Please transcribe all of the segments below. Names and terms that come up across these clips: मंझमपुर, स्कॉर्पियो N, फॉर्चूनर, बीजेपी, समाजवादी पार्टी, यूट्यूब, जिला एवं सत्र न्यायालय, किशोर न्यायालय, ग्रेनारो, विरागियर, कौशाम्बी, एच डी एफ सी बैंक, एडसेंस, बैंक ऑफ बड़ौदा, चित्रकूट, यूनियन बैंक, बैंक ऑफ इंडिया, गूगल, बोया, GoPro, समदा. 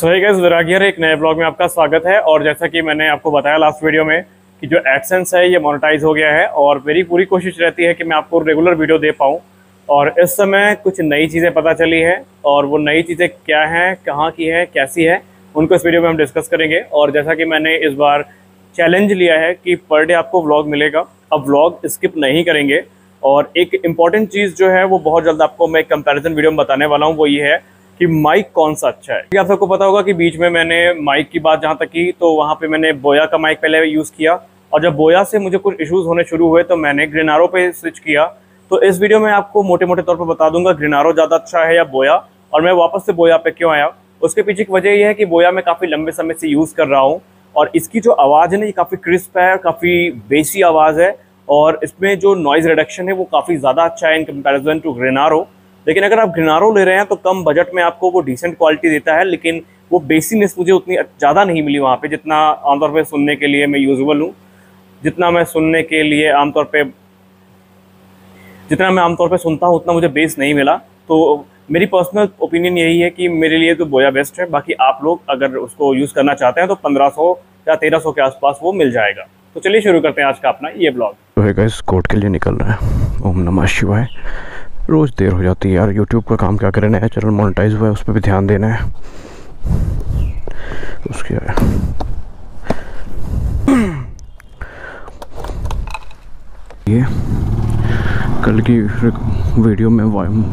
सो hey guys, विरागियर एक नए blog में आपका स्वागत है। और जैसा कि मैंने आपको बताया लास्ट वीडियो में कि जो एडसेंस है ये मोनेटाइज हो गया है और मेरी पूरी कोशिश रहती है कि मैं आपको रेगुलर वीडियो दे पाऊं। और इस समय कुछ नई चीज़ें पता चली हैं और वो नई चीज़ें क्या हैं, कहाँ की हैं, कैसी है, उनको इस वीडियो में हम डिस्कस करेंगे। और जैसा कि मैंने इस बार चैलेंज लिया है कि पर डे आपको व्लॉग मिलेगा, अब व्लॉग स्किप नहीं करेंगे। और एक इम्पॉर्टेंट चीज़ जो है वो बहुत जल्द आपको मैं कंपैरिजन वीडियो में बताने वाला हूँ, वो ये है कि माइक कौन सा अच्छा है। आप सबको पता होगा कि बीच में मैंने माइक की बात जहाँ तक की, तो वहाँ पे मैंने बोया का माइक पहले यूज़ किया और जब बोया से मुझे कुछ इश्यूज़ होने शुरू हुए तो मैंने ग्रेनारो पे स्विच किया। तो इस वीडियो में आपको मोटे मोटे तौर पर बता दूंगा ग्रेनारो ज़्यादा अच्छा है या बोया, और मैं वापस से बोया पे क्यों आया। उसके पीछे की वजह यह है कि बोया मैं काफ़ी लंबे समय से यूज़ कर रहा हूँ और इसकी जो आवाज़ है ना, ये काफ़ी क्रिस्प है, काफ़ी बेसी आवाज़ है और इसमें जो नॉइज़ रिडक्शन है वो काफ़ी ज़्यादा अच्छा है इन कंपेरिजन टू ग्रेनारो। लेकिन अगर आप ग्रेनारो ले रहे हैं तो कम बजट में आपको वो डिसेंट क्वालिटी देता है, लेकिन वो बेसीनेस मुझे उतनी ज़्यादा नहीं मिली वहाँ पे, जितना आमतौर पे सुनने के लिए मैं यूजुअल हूँ, जितना मैं आमतौर पे सुनता हूँ उतना मुझे बेस नहीं मिला। तो मेरी पर्सनल ओपिनियन यही है कि मेरे लिए तो बोया बेस्ट है। बाकी आप लोग अगर उसको यूज़ करना चाहते हैं तो 1500 या 1300 के आसपास वो मिल जाएगा। तो चलिए शुरू करते हैं आज का अपना ये ब्लॉग। तो है गाइस, कोर्ट के लिए निकल रहा है। ओम नमः शिवाय। रोज़ देर हो जाती है यार, यूट्यूब का काम क्या करें, नया चैनल मोनेटाइज हुआ है, उस पर भी ध्यान देना है। उसके ये कल की वीडियो में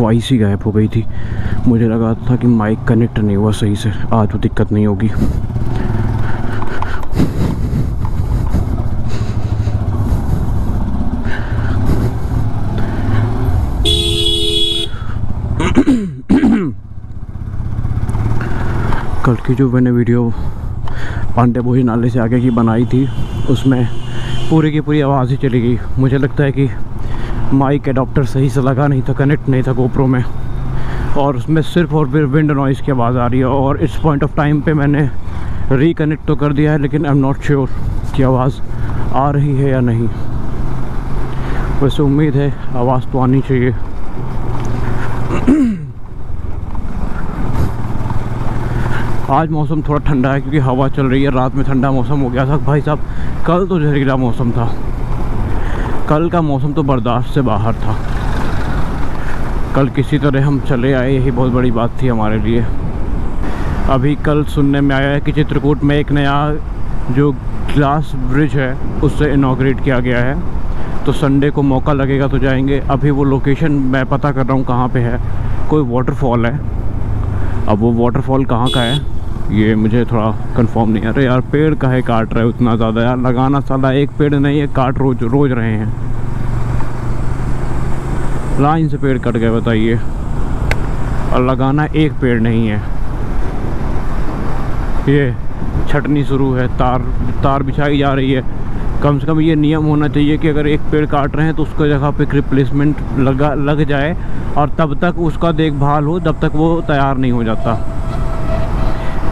वॉइस ही गायब हो गई थी, मुझे लगा था कि माइक कनेक्ट नहीं हुआ सही से, आज वो दिक्कत नहीं होगी। कल की जो मैंने वीडियो पांडे बोही नाले से आगे की बनाई थी उसमें पूरी की पूरी आवाज़ ही चली गई। मुझे लगता है कि माइक एडाप्टर सही से लगा नहीं था, कनेक्ट नहीं था GoPro में, और उसमें सिर्फ और फिर विंड नॉइज़ की आवाज़ आ रही है। और इस पॉइंट ऑफ टाइम पे मैंने रिकनेक्ट तो कर दिया है, लेकिन आई एम नॉट श्योर कि आवाज़ आ रही है या नहीं। वैसे उम्मीद है आवाज़ तो आनी चाहिए। आज मौसम थोड़ा ठंडा है क्योंकि हवा चल रही है, रात में ठंडा मौसम हो गया था भाई साहब। कल तो जहरीला मौसम था, कल का मौसम तो बर्दाश्त से बाहर था। कल किसी तरह हम चले आए, यही बहुत बड़ी बात थी हमारे लिए। अभी कल सुनने में आया है कि चित्रकूट में एक नया जो ग्लास ब्रिज है उससे इनॉग्रेट किया गया है, तो संडे को मौका लगेगा तो जाएंगे। अभी वो लोकेशन मैं पता कर रहा हूँ कहाँ पे है, कोई वाटरफॉल है। अब वो वाटरफॉल कहाँ का है ये मुझे थोड़ा कंफर्म नहीं। अरे यार, पेड़ का है काट रहे उतना ज़्यादा यार, लगाना साला एक पेड़ नहीं है, काट रोज रहे हैं। लाइन से पेड़ कट गए बताइए, और लगाना एक पेड़ नहीं है। ये छटनी शुरू है, तार बिछाई जा रही है। कम से कम ये नियम होना चाहिए कि अगर एक पेड़ काट रहे हैं तो उसका जगह पे रिप्लेसमेंट लग जाए, और तब तक उसका देखभाल हो जब तक वो तैयार नहीं हो जाता।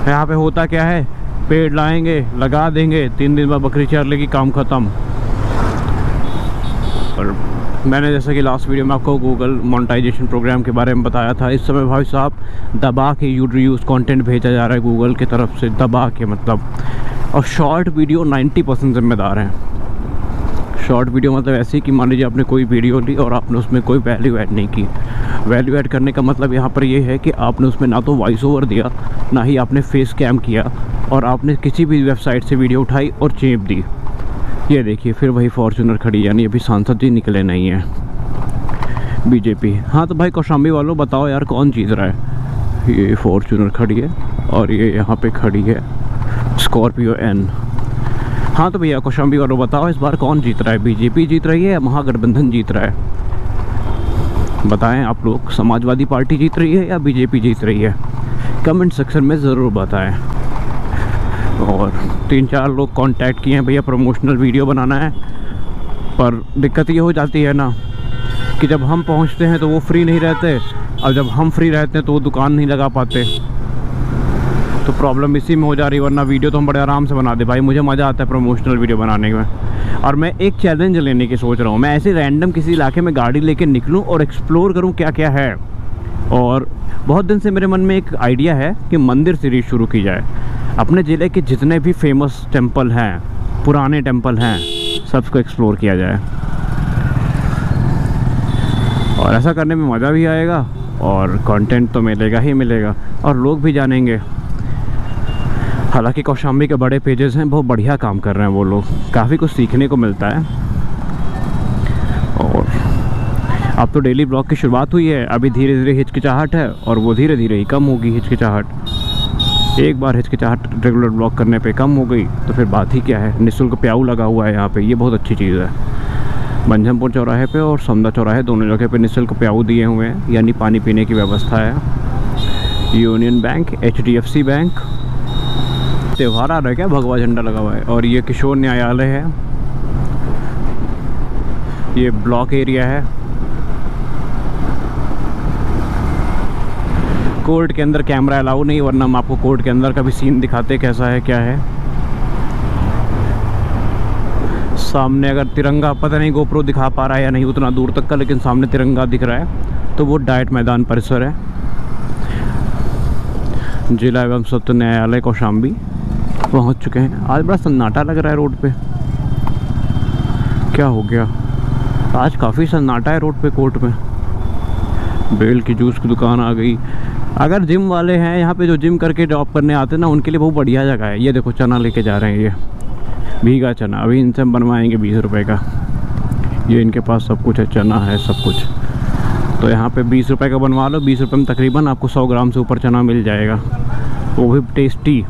यहाँ पे होता क्या है, पेड़ लाएंगे, लगा देंगे, 3 दिन बाद बकरी चर लेगी, काम ख़त्म। और मैंने जैसा कि लास्ट वीडियो में आपको गूगल मोनेटाइजेशन प्रोग्राम के बारे में बताया था, इस समय भाई साहब दबा के यूज कॉन्टेंट भेजा जा रहा है गूगल की तरफ से, दबा के मतलब। और शॉर्ट वीडियो 90% जिम्मेदार हैं। शॉर्ट वीडियो मतलब ऐसे कि मान लीजिए आपने कोई वीडियो ली और आपने उसमें कोई वैल्यू ऐड नहीं की। वैल्यू ऐड करने का मतलब यहाँ पर यह है कि आपने उसमें ना तो वॉइस ओवर दिया, ना ही आपने फेस कैम किया, और आपने किसी भी वेबसाइट से वीडियो उठाई और चेप दी। ये देखिए फिर वही फॉर्चूनर खड़ी, यानी अभी सांसद जी निकले नहीं हैं बीजेपी। हाँ तो भाई कौशाम्बी वालों बताओ यार कौन जीत रहा है। ये फॉर्चूनर खड़ी है और ये यहाँ पर खड़ी है स्कॉर्पियो N। हाँ तो भैया कौशाम्बी वालों बताओ इस बार कौन जीत रहा है, बीजेपी जीत रही है या महागठबंधन जीत रहा है? बताएं आप लोग, समाजवादी पार्टी जीत रही है या बीजेपी जीत रही है? कमेंट सेक्शन में ज़रूर बताएं। और 3-4 लोग कांटेक्ट किए हैं, भैया प्रमोशनल वीडियो बनाना है, पर दिक्कत ये हो जाती है ना कि जब हम पहुँचते हैं तो वो फ्री नहीं रहते, और जब हम फ्री रहते हैं तो वो दुकान नहीं लगा पाते। तो प्रॉब्लम इसी में हो जा रही है, वरना वीडियो तो हम बड़े आराम से बना दे भाई। मुझे मज़ा आता है प्रमोशनल वीडियो बनाने में। और मैं एक चैलेंज लेने की सोच रहा हूँ, मैं ऐसे रैंडम किसी इलाके में गाड़ी लेके निकलूँ और एक्सप्लोर करूँ क्या क्या है। और बहुत दिन से मेरे मन में एक आइडिया है कि मंदिर सीरीज शुरू की जाए। अपने ज़िले के जितने भी फेमस टेम्पल हैं, पुराने टेम्पल हैं, सबको एक्सप्लोर किया जाए और ऐसा करने में मज़ा भी आएगा और कंटेंट तो मिलेगा ही मिलेगा और लोग भी जानेंगे। हालांकि कौशाम्बी के बड़े पेजेस हैं, बहुत बढ़िया काम कर रहे हैं वो लोग, काफ़ी कुछ सीखने को मिलता है। और अब तो डेली ब्लॉग की शुरुआत हुई है, अभी धीरे धीरे हिचकिचाहट है और वो धीरे धीरे ही कम होगी। हिचकिचाहट एक बार हिचकिचाहट रेगुलर ब्लॉग करने पे कम हो गई तो फिर बात ही क्या है। निःशुल्क प्याऊ लगा हुआ है यहाँ पे, ये बहुत अच्छी चीज़ है। मंझमपुर चौराहे पे और समदा चौराहे दोनों जगह पे निःशुल्क प्याऊ दिए हुए हैं, यानी पानी पीने की व्यवस्था है। यूनियन बैंक, HDFC बैंक, त्यौहार आ रहा है क्या, भगवा झंडा लगा हुआ है। और ये किशोर न्यायालय है, ये ब्लॉक एरिया है। कोर्ट के अंदर कैमरा अलाउ नहीं, वरना हम आपको कोर्ट के अंदर का भी सीन दिखाते कैसा है क्या है। सामने अगर तिरंगा, पता नहीं GoPro दिखा पा रहा है या नहीं उतना दूर तक का, लेकिन सामने तिरंगा दिख रहा है तो वो डाइट मैदान परिसर है। जिला एवं सत्र न्यायालय कौशाम्बी पहुंच चुके हैं। आज बड़ा सन्नाटा लग रहा है रोड पे, क्या हो गया? आज काफ़ी सन्नाटा है रोड पे। कोर्ट में बेल की जूस की दुकान आ गई। अगर जिम वाले हैं यहाँ पे, जो जिम करके जॉब करने आते हैं ना, उनके लिए बहुत बढ़िया जगह है। ये देखो चना लेके जा रहे हैं, ये भीगा चना, अभी इनसे बनवाएंगे 20 रुपए का। ये इनके पास सब कुछ है, चना है, सब कुछ। तो यहाँ पे 20 रुपए का बनवा लो, 20 रुपये में तकरीबन आपको 100 ग्राम से ऊपर चना मिल जाएगा, वो भी टेस्टी।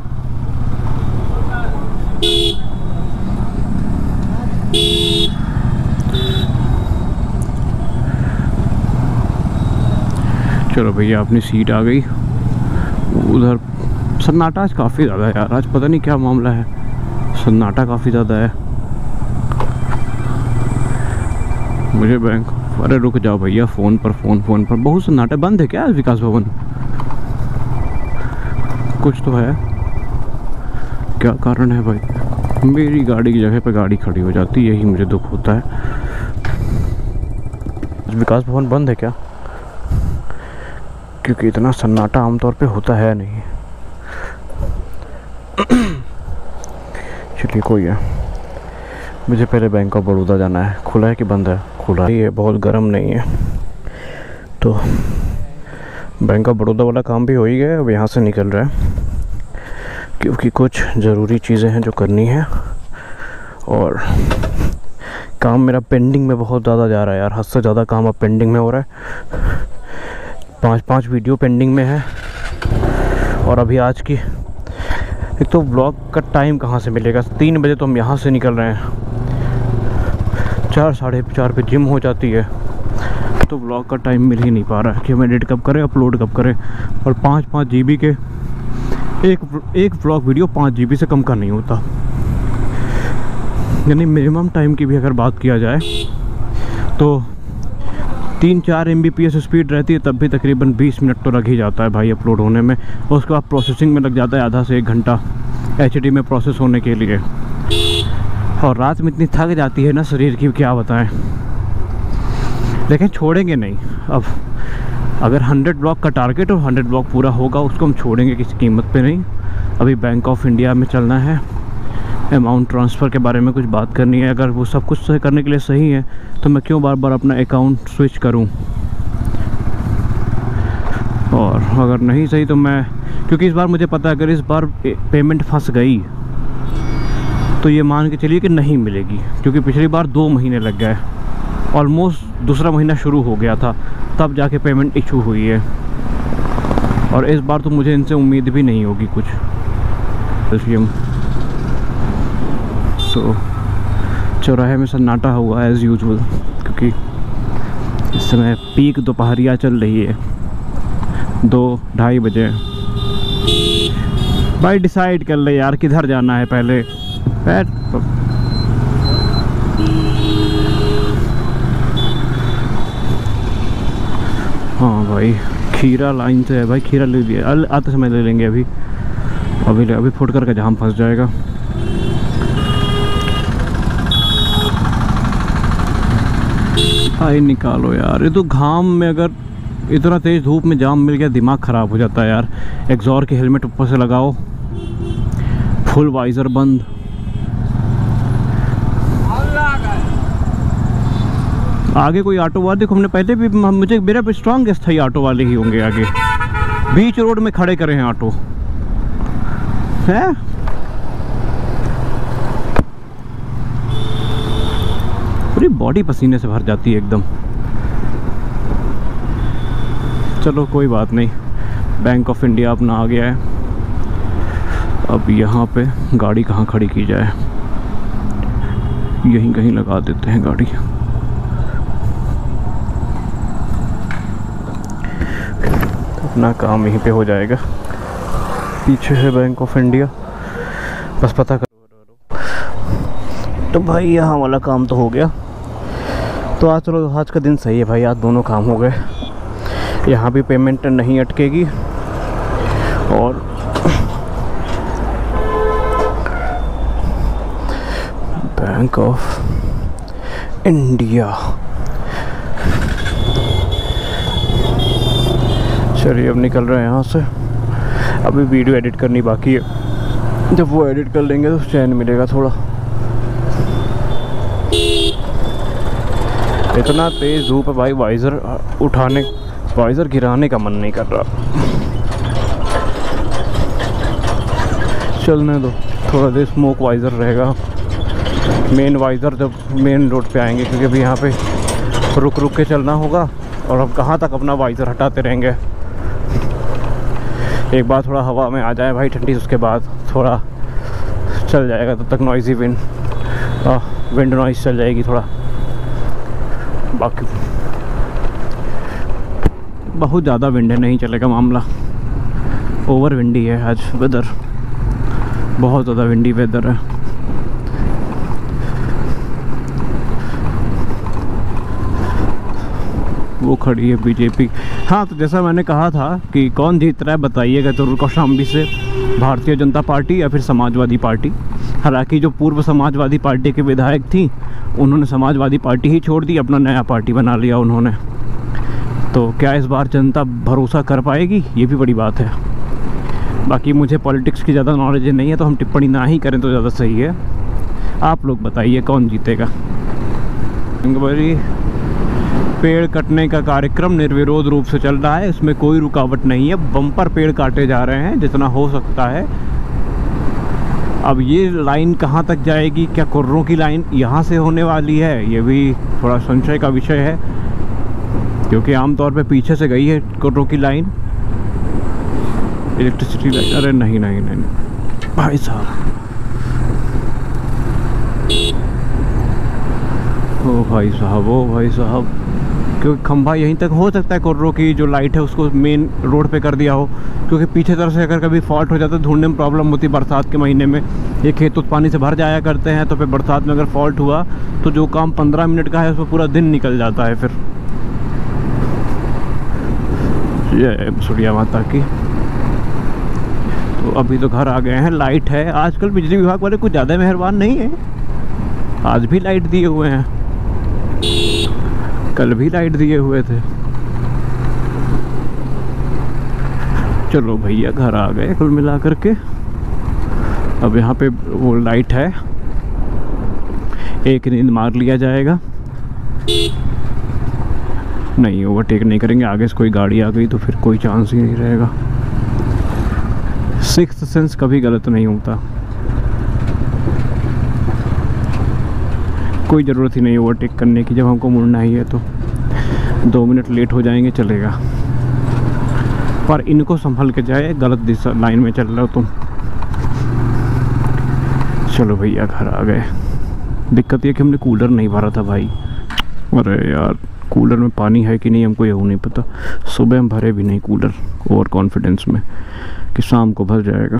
चलो भैया अपनी सीट आ गई। उधर सन्नाटा आज काफ़ी ज़्यादा है यार, आज पता नहीं क्या मामला है, सन्नाटा काफ़ी ज़्यादा है। मुझे बैंक, अरे रुक जाओ भैया, फ़ोन पर बहुत सन्नाटा। बंद है क्या आज विकास भवन? कुछ तो है, क्या कारण है भाई? मेरी गाड़ी की जगह पे गाड़ी खड़ी हो जाती, यही मुझे दुख होता है। विकास भवन बंद है क्या? क्योंकि इतना सन्नाटा आमतौर पे होता है नहीं। चलिए कोई है, मुझे पहले बैंक ऑफ बड़ौदा जाना है। खुला है कि बंद है? खुला ही है, बहुत गर्म नहीं है। तो बैंक ऑफ बड़ौदा वाला काम भी हो ही गया, अब यहाँ से निकल रहा है क्योंकि कुछ ज़रूरी चीज़ें हैं जो करनी है। और काम मेरा पेंडिंग में बहुत ज़्यादा जा रहा है यार, हद से ज़्यादा काम अब पेंडिंग में हो रहा है। 5-5 वीडियो पेंडिंग में है। और अभी आज की एक तो ब्लॉग का टाइम कहाँ से मिलेगा? 3 बजे तो हम यहाँ से निकल रहे हैं, 4 साढ़े 4 पे जिम हो जाती है, तो ब्लॉग का टाइम मिल ही नहीं पा रहा है कि हम एडिट कब करें, अपलोड कब करें। और 5-5 GB के एक ब्लॉग वीडियो 5 GB से कम का नहीं होता, यानी मिनिमम टाइम की भी अगर बात किया जाए तो 3-4 MBPS स्पीड रहती है, तब भी तकरीबन 20 मिनट तो लग ही जाता है भाई अपलोड होने में। और उसके बाद प्रोसेसिंग में लग जाता है आधा से 1 घंटा HD में प्रोसेस होने के लिए। और रात में इतनी थक जाती है ना शरीर की, क्या बताएं। लेकिन छोड़ेंगे नहीं अब, अगर 100 ब्लॉक का टारगेट और 100 ब्लॉक पूरा होगा, उसको हम छोड़ेंगे किसी कीमत पर नहीं। अभी बैंक ऑफ इंडिया में चलना है, अमाउंट ट्रांसफ़र के बारे में कुछ बात करनी है। अगर वो सब कुछ सही करने के लिए सही है तो मैं क्यों बार बार अपना अकाउंट स्विच करूं? और अगर नहीं सही तो मैं, क्योंकि इस बार मुझे पता है अगर इस बार पेमेंट फंस गई तो ये मान के चलिए कि नहीं मिलेगी, क्योंकि पिछली बार 2 महीने लग गए, ऑलमोस्ट दूसरा महीना शुरू हो गया था तब जाके पेमेंट इशू हुई है। और इस बार तो मुझे इनसे उम्मीद भी नहीं होगी कुछ, इसलिए तो चौराहे में सन्नाटा हुआ एज़ यूजुअल, क्योंकि इस समय पीक दोपहरिया चल रही है 2-2:30 बजे। भाई डिसाइड कर ले यार किधर जाना है पहले। हाँ भाई खीरा लाइन से है भाई, खीरा ले लिया, आते समय ले लेंगे। अभी फुटकर का जाम फंस जाएगा। आई निकालो यार, ये तो घाम में अगर इतना तेज़ धूप में जाम मिल गया, दिमाग ख़राब हो जाता है यार। एग्जॉर की हेलमेट ऊपर से लगाओ, फुल वाइज़र बंद। आगे कोई ऑटो वाले, देखो हमने पहले भी, मुझे मेरा स्ट्रांग गेस्ट था ये ऑटो वाले ही होंगे। आगे बीच रोड में खड़े करे हैं ऑटो है। पूरी बॉडी पसीने से भर जाती है एकदम। चलो कोई बात नहीं, बैंक ऑफ इंडिया अपना आ गया है। अब यहाँ पे गाड़ी कहाँ खड़ी की जाए, यहीं कहीं लगा देते हैं गाड़ी। अपना काम यहीं पे हो जाएगा। पीछे है बैंक ऑफ इंडिया, बस पता करो। तो भाई यहाँ वाला काम तो हो गया। तो आज चलो आज का दिन सही है भाई, आज दोनों काम हो गए। यहाँ भी पेमेंट नहीं अटकेगी और बैंक ऑफ इंडिया। चलिए अब निकल रहे हैं यहाँ से। अभी वीडियो एडिट करनी बाकी है, जब वो एडिट कर लेंगे तो चैन मिलेगा थोड़ा। इतना तेज़ धूप है भाई, वाइज़र उठाने, वाइज़र गिराने का मन नहीं कर रहा। चलने दो थोड़ा देर, स्मोक वाइज़र रहेगा। मेन वाइज़र जब मेन रोड पे आएंगे, क्योंकि अभी यहाँ पे रुक रुक के चलना होगा और हम कहाँ तक अपना वाइज़र हटाते रहेंगे। एक बार थोड़ा हवा में आ जाए भाई ठंडी, उसके बाद थोड़ा चल जाएगा। तब तक नॉइज़ी विंड नॉइज़ चल जाएगी थोड़ा। बाकी बहुत ज़्यादा विंड है, नहीं चलेगा मामला। ओवर विंडी है आज वेदर, बहुत ज़्यादा विंडी वेदर है। वो खड़ी है बीजेपी। हाँ तो जैसा मैंने कहा था कि कौन जीत रहा है बताइएगा, तो कौशाम्बी से भारतीय जनता पार्टी या फिर समाजवादी पार्टी। हालांकि जो पूर्व समाजवादी पार्टी के विधायक थी, उन्होंने समाजवादी पार्टी ही छोड़ दी, अपना नया पार्टी बना लिया उन्होंने। तो क्या इस बार जनता भरोसा कर पाएगी, ये भी बड़ी बात है। बाकी मुझे पॉलिटिक्स की ज़्यादा नॉलेज नहीं है, तो हम टिप्पणी ना ही करें तो ज़्यादा सही है। आप लोग बताइए कौन जीतेगा। पेड़ कटने का कार्यक्रम निर्विरोध रूप से चल रहा है, इसमें कोई रुकावट नहीं है। बम्पर पेड़ काटे जा रहे हैं जितना हो सकता है। अब ये लाइन कहाँ तक जाएगी, क्या कुर्रों की लाइन यहाँ से होने वाली है, ये भी थोड़ा संशय का विषय है, क्योंकि आमतौर पे पीछे से गई है कुर्रों की लाइन, इलेक्ट्रिसिटी लाइन। अरे नहीं नहीं नहीं, नहीं। भाई साहब, ओ भाई साहब, ओ भाई साहब, क्योंकि खंभा यहीं तक हो सकता है, कुर्रों की जो लाइट है उसको मेन रोड पे कर दिया हो, क्योंकि पीछे तरफ से अगर कभी फॉल्ट हो जाता है, ढूंढने में प्रॉब्लम होती है। बरसात के महीने में ये खेत तो पानी से भर जाया करते हैं, तो फिर बरसात में अगर फॉल्ट हुआ तो जो काम 15 मिनट का है उसमें पूरा दिन निकल जाता है। फिर जय सूर्या माता की। तो अभी तो घर आ गए हैं, लाइट है। आजकल बिजली विभाग वाले कुछ ज़्यादा मेहरबान नहीं है, आज भी लाइट दिए हुए हैं, कल भी लाइट दिए हुए थे। चलो भैया घर आ गए कुल मिला करके। अब यहाँ पे वो लाइट है, एक नींद मार लिया जाएगा। नहीं, ओवरटेक नहीं करेंगे, आगे से कोई गाड़ी आ गई तो फिर कोई चांस ही नहीं रहेगा। 6th सेंस कभी गलत नहीं होता, कोई ज़रूरत ही नहीं ओवरटेक करने की। जब हमको मुड़ना ही है तो 2 मिनट लेट हो जाएंगे चलेगा, पर इनको संभल के जाए, गलत दिशा लाइन में चल रहे हो तुम। चलो भैया घर आ गए। दिक्कत यह कि हमने कूलर नहीं भरा था भाई। अरे यार कूलर में पानी है कि नहीं हमको ये नहीं पता। सुबह हम भरे भी नहीं कूलर, ओवर कॉन्फिडेंस में कि शाम को भर जाएगा।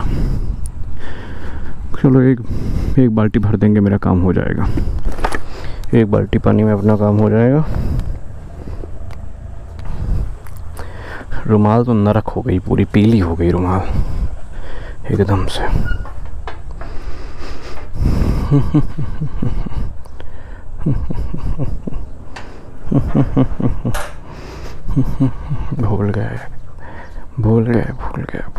चलो एक बाल्टी भर देंगे, मेरा काम हो जाएगा। एक बाल्टी पानी में अपना काम हो जाएगा। रुमाल तो नरक हो गई, पूरी पीली हो गई रुमाल एकदम से। भूल गए